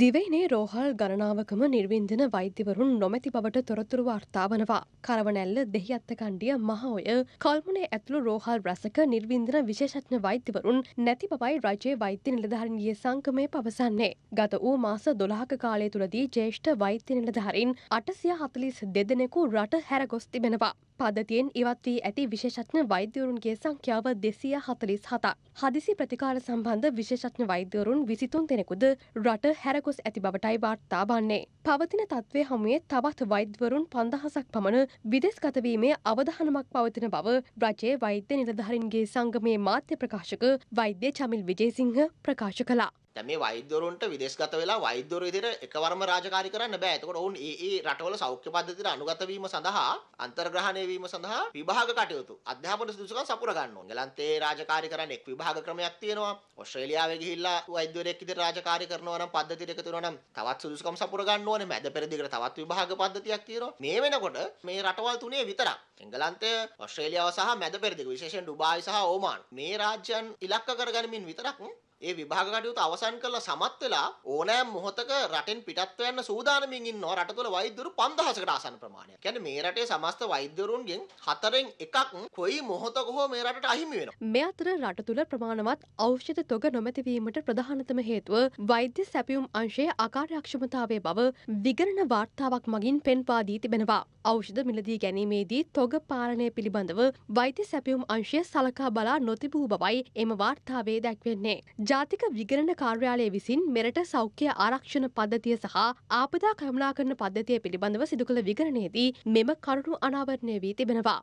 දිවයිනේ රෝහල් ගණනාවකම නිර්වින්දන වෛද්‍යවරුන් නොමැති බවට තොරතුරු වාර්තා වනවා. කරවනැල්ල දෙහිඅත්ත කණ්ඩිය මහඔය කල්මුනේ ඇතුළු රෝහල් රැසක නිර්වින්දන විශේෂඥ වෛද්‍යවරුන් නැති බවයි රජයේ වෛද්‍ය නිලධාරීන්ගේ සංගමය පවසන්නේ. ගත වූ මාස 12ක කාලය තුලදී ජ්‍යෙෂ්ඨ වෛද්‍ය නිලධාරීන් 842 දෙනෙකු රට හැරගොස් තිබෙනවා. පද්ධතියෙන් ඉවත් වී ඇති විශේෂඥ වෛද්‍යවරුන්ගේ සංඛ්‍යාව 247ක්. හදිසි ප්‍රතිකාර සම්බන්ධ විශේෂඥ වෛද්‍යවරුන් 23 දෙනෙකුද රට හැරගොස් ඇති බවටයි වාර්තා වන්නේ. පවතින තත්ත්වයේ හමුවේ තවත් වෛද්‍යවරුන් 5000ක් පමණ විදේශගත වීමේ අවධානමක් පවතින බව රජයේ වෛද්‍ය නිලධාරීන්ගේ සංගමේ මාධ්‍ය ප්‍රකාශක වෛද්‍ය චමිල් විජේසිංහ ප්‍රකාශ කළා. දැන් මේ වෛද්‍යවරුන්ට විදේශගත වෙලා වෛද්‍යවරු විදිහට එකවරම රාජකාරී කරන්න බෑ. ඒකට ඔවුන් ඒ රටවල සෞඛ්‍ය පද්ධතියට අනුගත වීම සඳහා අන්තර්ග්‍රහණය වීම සඳහා විභාග කටයුතු අධ්‍යාපන සුදුසුකම් සපුර ගන්න ඕන. ගලන්තේ රාජකාරී කරන්න එක් විභාග ක්‍රමයක් තියෙනවා. ඔස්ට්‍රේලියාවේ ගිහිල්ලා වෛද්‍යවරයෙක් විදිහට රාජකාරී කරනවා නම් පද්ධතියට එකතු වෙනවා නම් තවත් සුදුසුකම් සපුර ගන්න ඕනේ. මැද පෙරදිගට තවත් විභාග පද්ධතියක් තියෙනවා. මේ වෙනකොට මේ රටවල් තුනේ විතරක් එංගලන්තය, ඔස්ට්‍රේලියාව සහ මැද පෙරදිග විශේෂයෙන් ඩුබායි සහ ඕමාන් මේ රාජ්‍යයන් ඉලක්ක කරගනිමින් විතරක් ඒ විභාග කටයුතු අවසන් කරලා සමත් වෙලා ඕනෑම මොහොතක රටෙන් පිටත්ව යන සූදානමින් ඉන්නවා. රට තුළ වෛද්‍යවරු 5000කට ආසන්න ප්‍රමාණයක්. කියන්නේ මේ රටේ සමස්ත වෛද්‍යවරුන්ගෙන් 4න් 1ක් කොයි මොහොතක හෝ මේ රටට අහිමි වෙනවා. මේ අතර රට තුළ ප්‍රමාණවත් ඖෂධ තොග නොමැති වීමට ප්‍රධානතම හේතුව වෛද්‍ය සැපයුම් අංශයේ අකාර්යක්ෂමතාවය බව විගණන වාර්තාවක් මගින් පෙන්වා දී තිබෙනවා. ඖෂධ මිලදී ගැනීමේදී තොග පාලනය පිළිබඳව වෛද්‍ය සැපයුම් අංශය සලකා බලා නොතිබූ බවයි එම වාර්තාවේ දැක්වෙන්නේ. ජාතික විගණන කාර්යාලය විසින් මෙරට සෞඛ්‍ය ආරක්ෂණ පද්ධතිය සහ ආපදා කළමනාකරණ පද්ධතිය පිළිබඳව සිදු කළ විගණනයේදී මෙම කරුණු අනාවරණය වී තිබෙනවා.